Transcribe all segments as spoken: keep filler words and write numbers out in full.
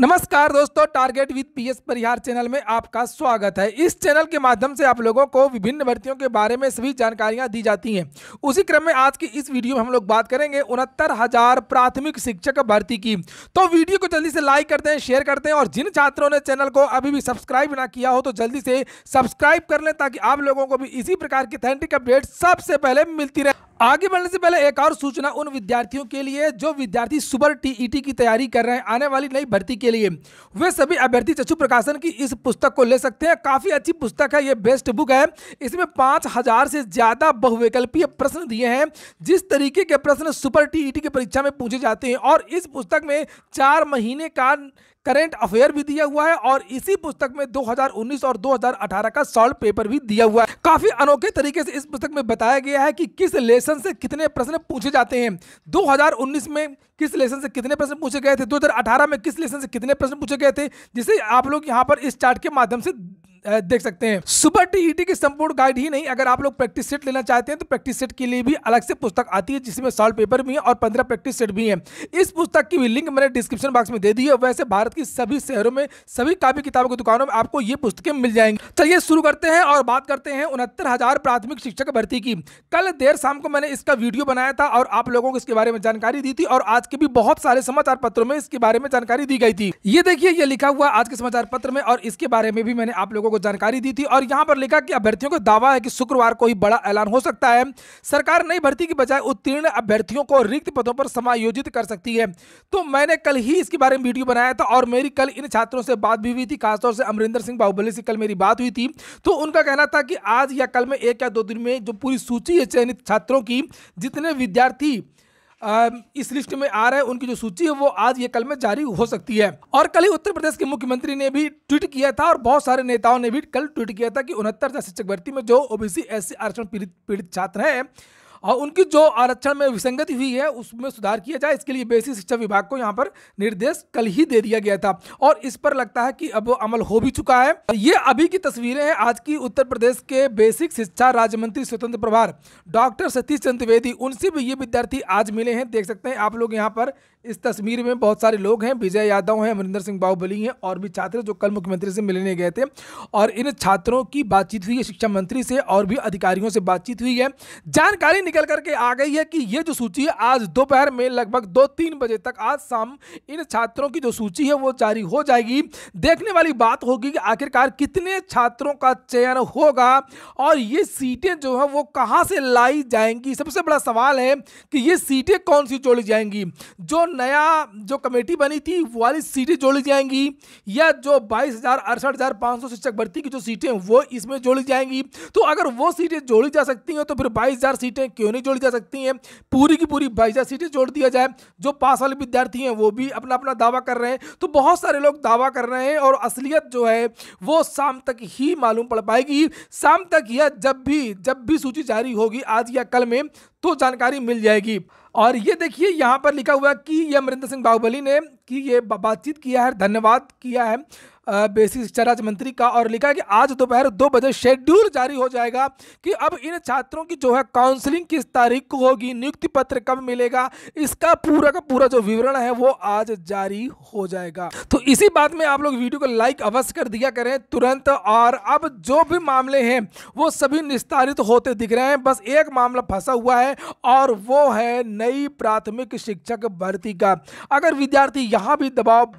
नमस्कार दोस्तों, target with P S Parihar channel में आपका स्वागत है। इस चैनल के माध्यम से आप लोगों को विभिन्न भर्तियों के बारे में सभी जानकारियां दी जाती हैं। उसी क्रम में आज की इस वीडियो में हम लोग बात करेंगे उनहत्तर हजार प्राथमिक शिक्षक भर्ती की। तो वीडियो को जल्दी से लाइक करते हैं, शेयर करते हैं और जिन छात्रों ने चैनल को अभी भी सब्सक्राइब ना किया हो तो जल्दी से सब्सक्राइब कर लें ताकि आप लोगों को भी इसी प्रकार की ऑथेंटिक अपडेट सबसे पहले मिलती रहे। आगे बढ़ने से पहले एक और सूचना उन विद्यार्थियों के लिए जो विद्यार्थी सुपर टीईटी की तैयारी कर रहे हैं आने वाली नई भर्ती के लिए, वे सभी अभ्यर्थी चक्षु प्रकाशन की इस पुस्तक को ले सकते हैं। काफी अच्छी पुस्तक है, ये बेस्ट बुक है। इसमें पाँच हजार से ज्यादा बहुविकल्पीय प्रश्न दिए हैं। जिस तरीके के प्रश्न सुपर टीईटी की परीक्षा में पूछे जाते हैं, और इस पुस्तक में चार महीने का करंट अफेयर भी दिया हुआ है और इसी पुस्तक में दो हज़ार उन्नीस और दो हज़ार अठारह का सॉल्व पेपर भी दिया हुआ है। काफी अनोखे तरीके से इस पुस्तक में बताया गया है कि किस लेसन से कितने प्रश्न पूछे जाते हैं, दो हज़ार उन्नीस में किस लेसन से कितने प्रश्न पूछे गए थे, दो हज़ार अठारह में किस लेसन से कितने प्रश्न पूछे गए थे, जिसे आप लोग यहाँ पर इस चार्ट के माध्यम से देख सकते हैं। सुपर टीईटी की संपूर्ण गाइड ही नहीं, अगर आप लोग प्रैक्टिस सेट लेना चाहते हैं तो प्रैक्टिस सेट के लिए भी अलग से पुस्तक आती है जिसमें सॉल्व पेपर भी है और पंद्रह प्रैक्टिस सेट भी है। इस पुस्तक की भी लिंक मैंने डिस्क्रिप्शन बॉक्स में दे दी है। वैसे भारत की सभी शहरों में, सभी कापी किताबों की दुकानों में आपको ये पुस्तकें मिल जाएंगी। चलिए शुरू करते हैं और बात करते हैं उनहत्तर हजार प्राथमिक शिक्षक भर्ती की। कल देर शाम को मैंने इसका वीडियो बनाया था और आप लोगों को इसके बारे में जानकारी दी थी और आज के भी बहुत सारे समाचार पत्रों में इसके बारे में जानकारी दी गई थी। ये देखिए, ये लिखा हुआ आज के समाचार पत्र में और इसके बारे में भी मैंने आप लोगों को जानकारी दी थी। और यहां पर लिखा कि अभ्यर्थियों का दावा है कि शुक्रवार को ही बड़ा ऐलान हो सकता है। सरकार नई भर्ती की बजाय उत्तीर्ण अभ्यर्थियों को रिक्त पदों पर समायोजित कर सकती है। तो मैंने कल ही इसके बारे में वीडियो बनाया था और मेरी कल इन छात्रों से बात भी हुई थी, खासतौर से अमरेंद्र सिंह बाहुबली से कल मेरी बात हुई थी। तो उनका कहना था कि आज या कल में, एक या दो दिन में, जो पूरी सूची है चयनित छात्रों की, जितने विद्यार्थी इस लिस्ट में आ रहे हैं उनकी जो सूची है वो आज या कल में जारी हो सकती है। और कल ही उत्तर प्रदेश के मुख्यमंत्री ने भी ट्वीट किया था और बहुत सारे नेताओं ने भी कल ट्वीट किया था कि उनहत्तर हजार शिक्षक भर्ती में जो ओबीसी एससी आरक्षण पीड़ित पीड़ित छात्र हैं और उनकी जो आरक्षण में विसंगति हुई है उसमें सुधार किया जाए। इसके लिए बेसिक शिक्षा विभाग को यहाँ पर निर्देश कल ही दे दिया गया था और इस पर लगता है कि अब अमल हो भी चुका है। ये अभी की तस्वीरें हैं आज की। उत्तर प्रदेश के बेसिक शिक्षा राज्य मंत्री स्वतंत्र प्रभार डॉक्टर सतीश चंद्र वेदी, उनसे भी ये विद्यार्थी आज मिले हैं। देख सकते हैं आप लोग यहाँ पर इस तस्वीर में बहुत सारे लोग हैं। विजय यादव हैं, अमरिंदर सिंह बाहुबली हैं और भी छात्र जो कल मुख्यमंत्री से मिलने गए थे। और इन छात्रों की बातचीत हुई है शिक्षा मंत्री से और भी अधिकारियों से बातचीत हुई है। जानकारी निकल करके आ गई है कि ये जो सूची है आज दोपहर में लगभग दो तीन बजे तक, आज शाम इन छात्रों की जो सूची है वो जारी हो जाएगी। देखने वाली बात होगी कि आखिरकार कितने छात्रों का चयन होगा और ये सीटें जो है वो कहाँ से लाई जाएंगी। सबसे बड़ा सवाल है कि ये सीटें कौन सी जोड़ी जाएंगी, जो नया जो कमेटी बनी थी वो वाली सीटें जोड़ी जाएंगी या जो बाईस हजार अड़सठ हजार पाँच सौ शिक्षक भर्ती की जो सीटें वो इसमें जोड़ी जाएंगी। तो अगर वो सीटें जोड़ी जा सकती हैं तो फिर बाईस हजार सीटें क्यों नहीं जोड़ी जा सकती हैं, पूरी की पूरी बाईस हजार सीटें जोड़ दिया जाए। जो पास वाले विद्यार्थी हैं वो भी अपना अपना दावा कर रहे हैं। तो बहुत सारे लोग दावा कर रहे हैं और असलियत जो है वो शाम तक ही मालूम पड़ पाएगी। शाम तक या जब भी जब भी सूची जारी होगी आज या कल में तो जानकारी मिल जाएगी। और ये देखिए यहाँ पर लिखा हुआ कि ये अमरिंदर सिंह बाहुबली ने कि ये बातचीत किया है, धन्यवाद किया है बेसिक शिक्षा राज्य मंत्री का और लिखा कि आज दोपहर दो बजे शेड्यूल जारी हो जाएगा कि अब इन छात्रों की जो है काउंसलिंग किस तारीख को होगी, नियुक्ति पत्र कब मिलेगा, इसका पूरा का पूरा जो विवरण है वो आज जारी हो जाएगा। तो इसी बात में आप लोग वीडियो को लाइक अवश्य कर दिया करें तुरंत। और अब जो भी मामले हैं वो सभी निस्तारित होते दिख रहे हैं, बस एक मामला फंसा हुआ है और वो है नई प्राथमिक शिक्षक भर्ती का। अगर विद्यार्थी यहाँ भी दबाव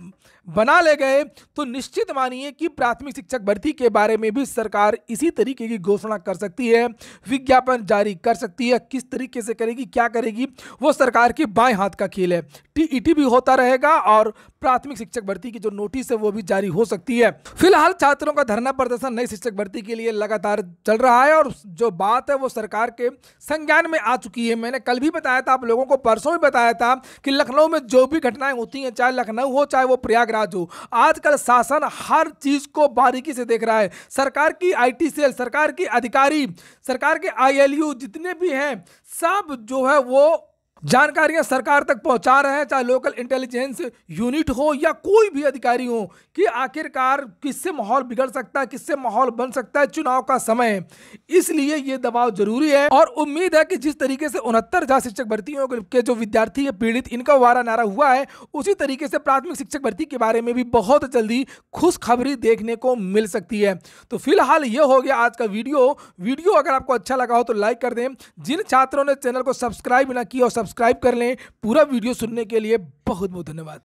बना ले गए तो निश्चित मानिए कि प्राथमिक शिक्षक भर्ती के बारे में भी सरकार इसी तरीके की घोषणा कर सकती है, विज्ञापन जारी कर सकती है। किस तरीके से करेगी, क्या करेगी, वो सरकार के बाएं हाथ का खेल है। टीईटी भी होता रहेगा और प्राथमिक शिक्षक भर्ती की जो नोटिस है वो भी जारी हो सकती है। फिलहाल छात्रों का धरना प्रदर्शन नई शिक्षक भर्ती के लिए लगातार चल रहा है और जो बात है वो सरकार के संज्ञान में आ चुकी है। मैंने कल भी बताया था आप लोगों को, परसों भी बताया था कि लखनऊ में जो भी घटनाएं होती हैं, चाहे लखनऊ हो चाहे वो प्रयागराज जो, आजकल शासन हर चीज को बारीकी से देख रहा है। सरकार की आईटी सेल, सरकार की अधिकारी, सरकार के आईएलयू जितने भी हैं सब जो है वो जानकारियां सरकार तक पहुंचा रहे हैं, चाहे लोकल इंटेलिजेंस यूनिट हो या कोई भी अधिकारी हो, कि आखिरकार किससे माहौल बिगड़ सकता है, किससे माहौल बन सकता है। चुनाव का समय, इसलिए ये दबाव जरूरी है। और उम्मीद है कि जिस तरीके से उनहत्तर हजार शिक्षक भर्तियों के जो विद्यार्थी है पीड़ित, इनका वारा नारा हुआ है, उसी तरीके से प्राथमिक शिक्षक भर्ती के बारे में भी बहुत जल्दी खुशखबरी देखने को मिल सकती है। तो फिलहाल ये हो गया आज का वीडियो। वीडियो अगर आपको अच्छा लगा हो तो लाइक कर दें। जिन छात्रों ने चैनल को सब्सक्राइब ना किया हो सब्सक्राइब कर लें। पूरा वीडियो सुनने के लिए बहुत बहुत धन्यवाद।